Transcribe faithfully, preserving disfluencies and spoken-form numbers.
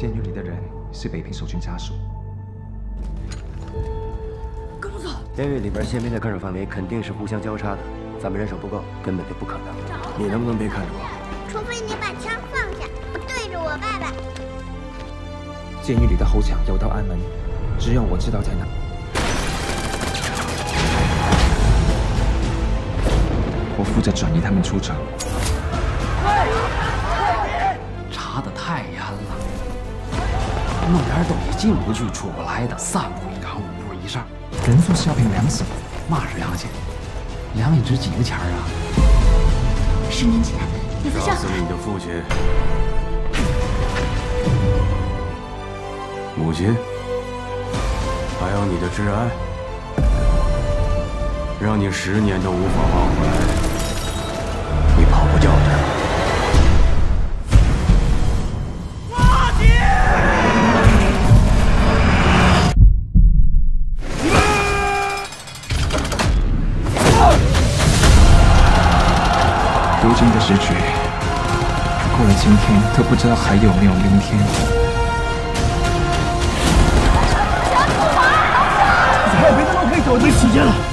监狱里的人是北平守军家属。跟我走。监狱里边宪兵的看守范围肯定是互相交叉的，咱们人手不够，根本就不可能。你能不能别看着我？除非你把枪放下，不对着我爸爸。监狱里的后墙有道暗门，只有我知道在哪。 我负责转移他们出场。查得太严了，弄点东西进不去、出不来的，三步一岗、五步一哨。人做小品良心，嘛是良心？良心值几个钱啊？十年前，你不像……告诉你的父亲、母亲，还有你的挚爱，让你十年都无法忘怀。 你跑不掉的。花姐，如今的时局，过了今天都不知道还有没有明天。再不还，再别他妈可以走的时间了。